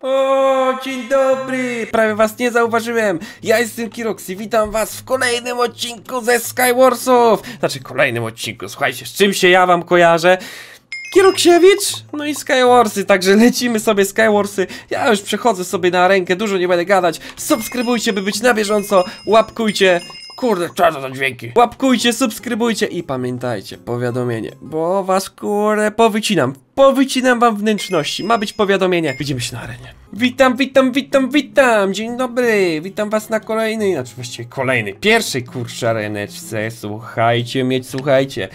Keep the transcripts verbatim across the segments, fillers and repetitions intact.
O, dzień dobry! Prawie was nie zauważyłem! Ja jestem Kirox i witam was w kolejnym odcinku ze Skywarsów! Znaczy kolejnym odcinku, słuchajcie, z czym się ja wam kojarzę? Kiroksiewicz, no i Skywarsy, także lecimy sobie Skywarsy. Ja już przechodzę sobie na rękę, dużo nie będę gadać. Subskrybujcie, by być na bieżąco, łapkujcie. Kurde, co to za dźwięki. Łapkujcie, subskrybujcie i pamiętajcie, powiadomienie, bo was kurde powycinam. Powycinam wam wnętrzności, ma być powiadomienie. Widzimy się na arenie. Witam, witam, witam, witam. Dzień dobry, witam was na kolejnej, znaczy właściwie kolejnej, pierwszej kurczę areneczce. Słuchajcie, mieć, słuchajcie.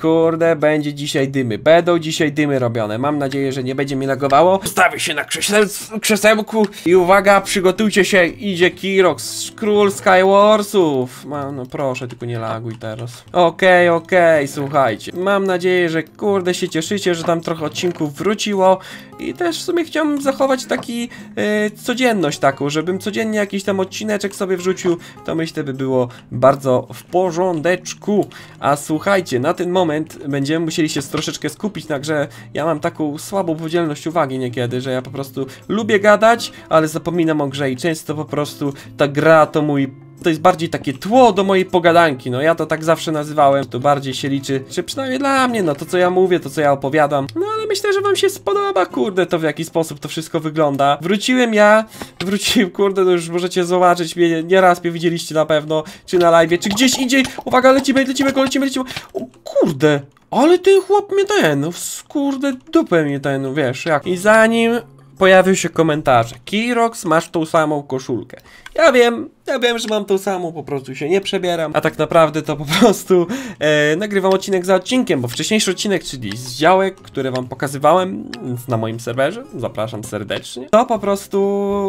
Kurde, będzie dzisiaj dymy. Będą dzisiaj dymy robione. Mam nadzieję, że nie będzie mi lagowało. Stawię się na krzeseł, krzesełku. I uwaga, przygotujcie się. Idzie Kirox, król Skywarsów. No, no proszę, tylko nie laguj teraz. Okej, okay, okej, okay, słuchajcie. Mam nadzieję, że kurde się cieszycie, że tam trochę odcinków wróciło. I też w sumie chciałem zachować taki yy, codzienność taką, żebym codziennie jakiś tam odcineczek sobie wrzucił. To myślę by było bardzo w porządeczku. A słuchajcie, na ten moment będziemy musieli się troszeczkę skupić, także ja mam taką słabą podzielność uwagi niekiedy, że ja po prostu lubię gadać, ale zapominam o grze i często po prostu ta gra to mój... To jest bardziej takie tło do mojej pogadanki. No ja to tak zawsze nazywałem. To bardziej się liczy, czy przynajmniej dla mnie, no to co ja mówię, to co ja opowiadam. No ale myślę, że wam się spodoba, kurde, to w jaki sposób to wszystko wygląda. Wróciłem ja, wróciłem, kurde, no już możecie zobaczyć mnie, nieraz mnie widzieliście na pewno, czy na live, czy gdzieś indziej. Uwaga, lecimy, lecimy, lecimy, lecimy. O kurde, ale ten chłop mnie ten, kurde, dupę mnie ten, wiesz jak. I zanim... pojawił się komentarz: Kirox, masz tą samą koszulkę. Ja wiem, ja wiem, że mam tą samą, po prostu się nie przebieram. A tak naprawdę to po prostu e, nagrywam odcinek za odcinkiem, bo wcześniejszy odcinek, czyli z działek, które wam pokazywałem na moim serwerze, zapraszam serdecznie, to po prostu,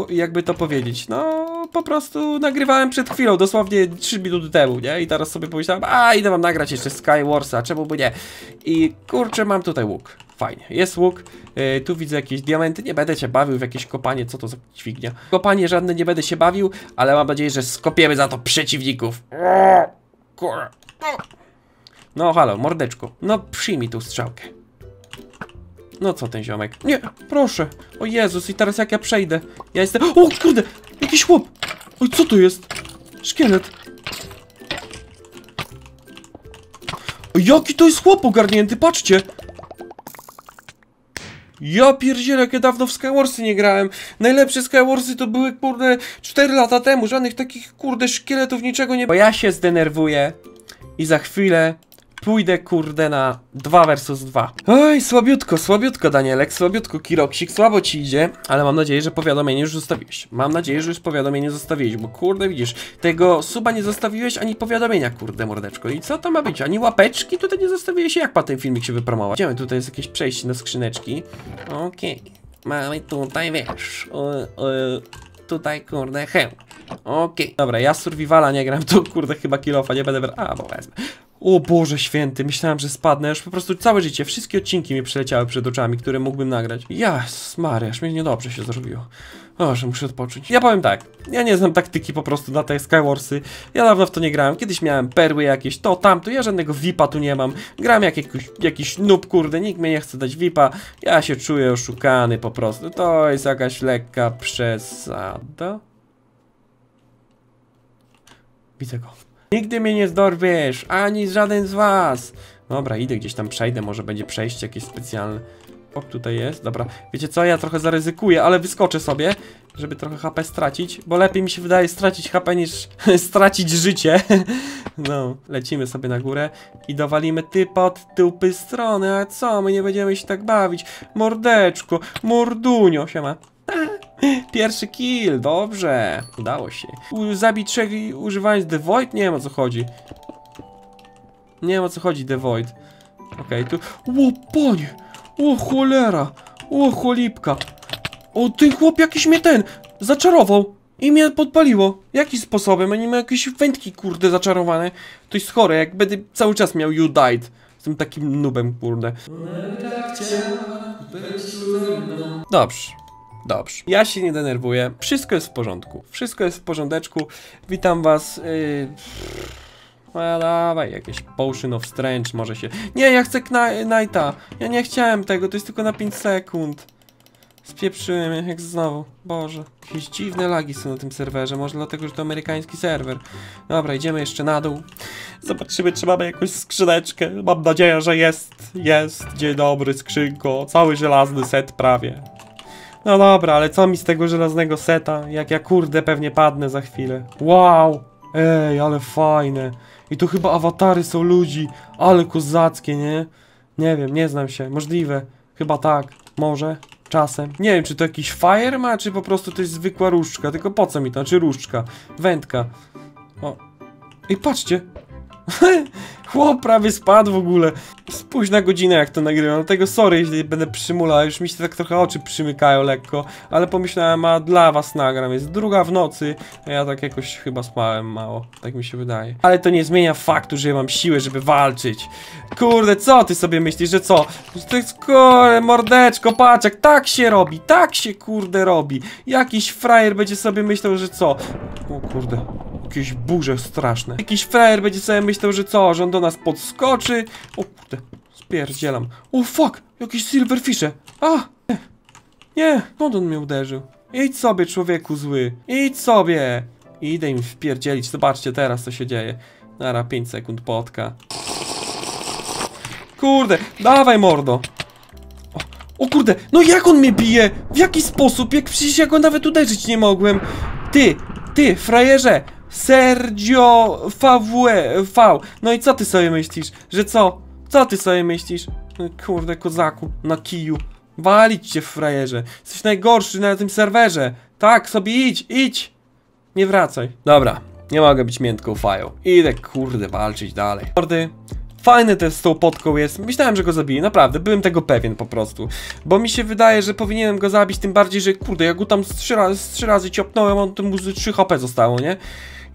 jakby to powiedzieć, no po prostu nagrywałem przed chwilą, dosłownie trzy minuty temu, nie? I teraz sobie pomyślałem, a idę wam nagrać jeszcze Skywarsa, czemu by nie? I kurczę, mam tutaj łuk. Fajnie, jest łuk, yy, tu widzę jakieś diamenty, nie będę się bawił w jakieś kopanie, co to za dźwignia? Kopanie żadne nie będę się bawił, ale mam nadzieję, że skopiemy za to przeciwników. No halo, mordeczku, no przyjmij tą strzałkę. No co ten ziomek? Nie, proszę, o Jezus, i teraz jak ja przejdę? Ja jestem, o kurde, jakiś chłop. Oj, co tu jest? Szkielet. O, jaki to jest chłop ogarnięty, patrzcie. Ja pierdzielę, jak ja dawno w Skywarsy nie grałem. Najlepsze Skywarsy to były, kurde, cztery lata temu. Żadnych takich, kurde, szkieletów, niczego nie... Bo ja się zdenerwuję i za chwilę pójdę, kurde, na dwa versus dwa. Oj, słabiutko, słabiutko, Danielek, słabiutko, Kiroksik, słabo ci idzie. Ale mam nadzieję, że powiadomienie już zostawiłeś. Mam nadzieję, że już powiadomienie zostawiłeś, bo kurde, widzisz, tego suba nie zostawiłeś, ani powiadomienia, kurde, mordeczko. I co to ma być? Ani łapeczki tutaj nie zostawiłeś? Jak ma ten filmik się wypromować? Idziemy, tutaj jest jakieś przejście na skrzyneczki. Okej, okay. Mamy tutaj, wiesz, yy, yy, tutaj, kurde, heł. Okej, okay. Dobra, ja survivala nie gram, to kurde, chyba kilofa nie będę brał, a, bo wezmę. O Boże święty, myślałem, że spadnę. Już po prostu całe życie, wszystkie odcinki mi przeleciały przed oczami, które mógłbym nagrać. Jas, Maria, aż mnie niedobrze się zrobiło. O, że muszę odpocząć. Ja powiem tak, ja nie znam taktyki po prostu na te Skywarsy. Ja dawno w to nie grałem, kiedyś miałem perły jakieś, to, tamto, ja żadnego V I P-a tu nie mam. Gram jak jakiś, jakiś noob, kurde, nikt mnie nie chce dać V I P-a. Ja się czuję oszukany po prostu, to jest jakaś lekka przesada. Widzę go. Nigdy mnie nie zdorwiesz, ani żaden z was. Dobra, idę gdzieś tam, przejdę, może będzie przejście jakieś specjalne. O, tutaj jest, dobra. Wiecie co, ja trochę zaryzykuję, ale wyskoczę sobie, żeby trochę H P stracić, bo lepiej mi się wydaje stracić H P niż stracić życie. No, lecimy sobie na górę i dowalimy typa od tyłpy strony, a co, my nie będziemy się tak bawić. Mordeczko, mordunio, siema. Pierwszy kill, dobrze, udało się. U, zabij trzech i używając The Void? Nie wiem o co chodzi. Nie wiem o co chodzi The Void. Okej, okay, tu... O panie! O cholera! O cholipka! O ten chłop jakiś mnie ten zaczarował i mnie podpaliło. Jakim sposobem? Oni mają jakieś wędki kurde zaczarowane. To jest chore, jak będę cały czas miał You Died. Jestem takim nubem kurde. Dobrze. Dobrze, ja się nie denerwuję, wszystko jest w porządku, wszystko jest w porządeczku, witam was, yy... a dawaj, jakieś potion of strange może się, nie, ja chcę Knighta, ja nie chciałem tego, to jest tylko na pięć sekund, Spieprzyłem jak znowu. Boże. Jakieś dziwne lagi są na tym serwerze. Może dlatego, że to amerykański serwer. Dobra, idziemy jeszcze na dół. Zobaczymy, czy mamy jakąś skrzyneczkę. Mam nadzieję, że jest. Jest. Dzień dobry, skrzynko. Cały żelazny set prawie. No dobra, ale co mi z tego żelaznego seta? Jak ja kurde pewnie padnę za chwilę. Wow. Ej, ale fajne. I tu chyba awatary są ludzi. Ale kozackie, nie? Nie wiem, nie znam się. Możliwe. Chyba tak. Może. Czasem. Nie wiem, czy to jakiś fire ma, czy po prostu to jest zwykła różdżka. Tylko po co mi to? Czy różdżka? Wędka. O. Ej, patrzcie. Chłop prawie spadł w ogóle. Spóźna godzina, jak to nagrywam. Dlatego sorry, jeśli będę przymulał. Już mi się tak trochę oczy przymykają lekko. Ale pomyślałem, a dla was nagram. Jest druga w nocy. A ja tak jakoś chyba spałem mało. Tak mi się wydaje. Ale to nie zmienia faktu, że ja mam siłę, żeby walczyć. Kurde, co ty sobie myślisz, że co? To jest, kurde, mordeczko, patrz, jak tak się robi. Tak się, kurde, robi. Jakiś frajer będzie sobie myślał, że co? O kurde. Jakieś burze straszne. Jakiś frajer będzie sobie myślał, że co? Że on do nas podskoczy. O kurde, spierdzielam. O fuck, jakieś silverfishe. A, nie, nie, skąd on mnie uderzył? Idź sobie, człowieku zły. Idź sobie. I idę im wpierdzielić. Zobaczcie teraz, co się dzieje. Nara, pięć sekund potka. Kurde, dawaj mordo. O, o kurde, no jak on mnie bije? W jaki sposób? Jak przecież ja go nawet uderzyć nie mogłem. Ty, ty, frajerze. Sergio Favue V. No i co ty sobie myślisz? Że co? Co ty sobie myślisz? Kurde, kozaku, na kiju. Walić cię, frajerze. Jesteś najgorszy na tym serwerze. Tak, sobie idź, idź. Nie wracaj. Dobra, nie mogę być miętką fają. Idę, kurde, walczyć dalej. Mordy. Fajny też z tą potką jest. Myślałem, że go zabiję, naprawdę, byłem tego pewien po prostu. Bo mi się wydaje, że powinienem go zabić, tym bardziej, że kurde, ja go tam z trzy razy, z trzy razy ciopnąłem, on tam mu z trzy HP zostało, nie?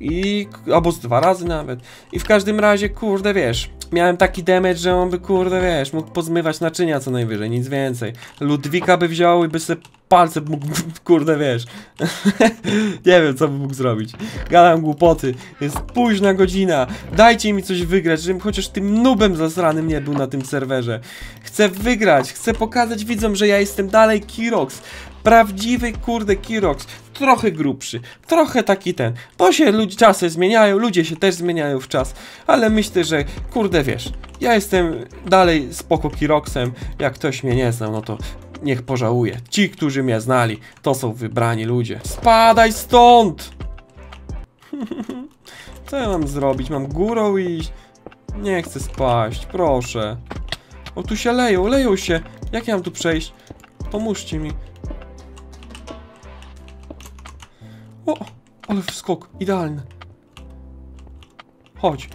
I... albo z dwa razy nawet. I w każdym razie, kurde, wiesz, miałem taki damage, że on by, kurde, wiesz, mógł pozmywać naczynia co najwyżej, nic więcej. Ludwika by wziął i by se palce mógł, kurde, wiesz. Nie wiem, co by mógł zrobić. Gadam głupoty, jest późna godzina. Dajcie mi coś wygrać, żebym chociaż tym nubem zasranym nie był na tym serwerze. Chcę wygrać, chcę pokazać widzom, że ja jestem dalej Kirox. Prawdziwy, kurde, Kirox. Trochę grubszy, trochę taki ten. Bo się ludzie, czasy zmieniają, ludzie się też zmieniają w czas. Ale myślę, że, kurde, wiesz, ja jestem dalej spoko Kiroxem. Jak ktoś mnie nie znał, no to niech pożałuje. Ci, którzy mnie znali, to są wybrani ludzie. Spadaj stąd! Co ja mam zrobić? Mam górą iść? Nie chcę spaść, proszę. O, tu się leją, leją się. Jak ja mam tu przejść? Pomóżcie mi. O, ale wskok, idealny. Chodź.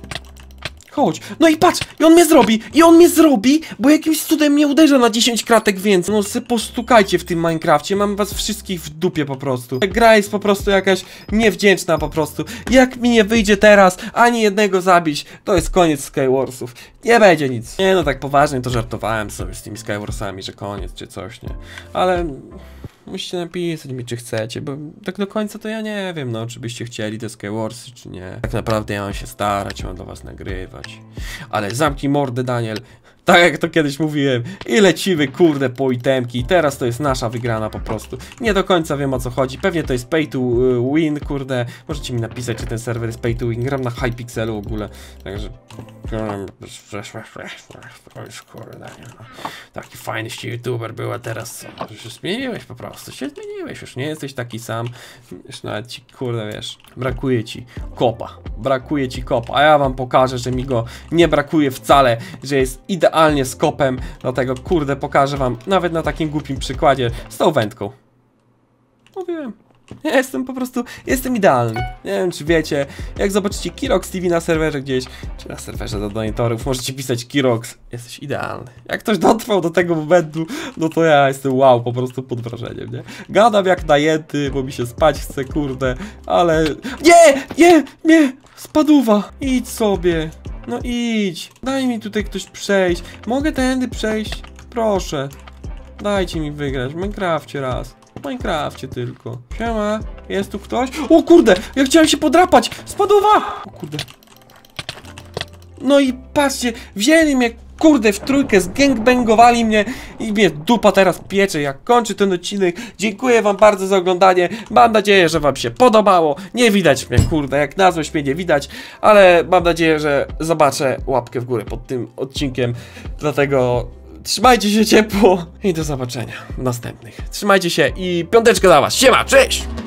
Chodź, no i patrz, i on mnie zrobi, i on mnie zrobi, bo jakimś cudem mnie uderza na dziesięć kratek więcej. No se postukajcie w tym Minecrafcie, mam was wszystkich w dupie po prostu. Gra jest po prostu jakaś niewdzięczna po prostu. Jak mi nie wyjdzie teraz ani jednego zabić, to jest koniec Skywarsów. Nie będzie nic. Nie no, tak poważnie to żartowałem sobie z tymi Skywarsami, że koniec czy coś, nie? Ale... musicie napisać mi, czy chcecie, bo tak do końca to ja nie wiem, no, czy byście chcieli te Skywarsy, czy nie. Tak naprawdę ja mam się starać, mam do was nagrywać. Ale zamknij mordę, Daniel. Tak jak to kiedyś mówiłem. I lecimy, kurde, po itemki. I teraz to jest nasza wygrana po prostu. Nie do końca wiem, o co chodzi. Pewnie to jest pay to win, kurde. Możecie mi napisać, czy ten serwer jest pay to win. Gram na Hypixelu w ogóle. Także... kurde, taki fajny youtuber był, a teraz już się zmieniłeś po prostu. Się zmieniłeś, już nie jesteś taki sam. Już nawet ci, kurde, wiesz, brakuje ci kopa. Brakuje ci kopa. A ja wam pokażę, że mi go nie brakuje wcale. Że jest idealny. Idealnie z kopem, dlatego kurde pokażę wam nawet na takim głupim przykładzie z tą wędką. Mówiłem. Ja jestem po prostu, jestem idealny. Nie wiem, czy wiecie, jak zobaczycie Kirox T V na serwerze gdzieś, czy na serwerze do donatorów, możecie pisać Kirox, jesteś idealny. Jak ktoś dotrwał do tego momentu, no to ja jestem wow, po prostu pod wrażeniem, nie? Gadam jak najęty, bo mi się spać chce, kurde, ale... Nie, nie, nie, spaduwa, idź sobie. No idź, daj mi tutaj ktoś przejść. Mogę tędy przejść? Proszę. Dajcie mi wygrać w Minecrafcie raz. W Minecrafcie tylko. Siema, jest tu ktoś? O kurde, ja chciałem się podrapać. Spadła! O kurde. No i patrzcie, wzięli mnie, kurde, w trójkę zgangbangowali mnie i mnie dupa teraz piecze, jak kończy ten odcinek. Dziękuję wam bardzo za oglądanie, mam nadzieję, że wam się podobało. Nie widać mnie, kurde, jak na złość mnie nie widać, ale mam nadzieję, że zobaczę łapkę w górę pod tym odcinkiem, dlatego trzymajcie się ciepło i do zobaczenia w następnych. Trzymajcie się i piąteczkę dla was, siema, cześć!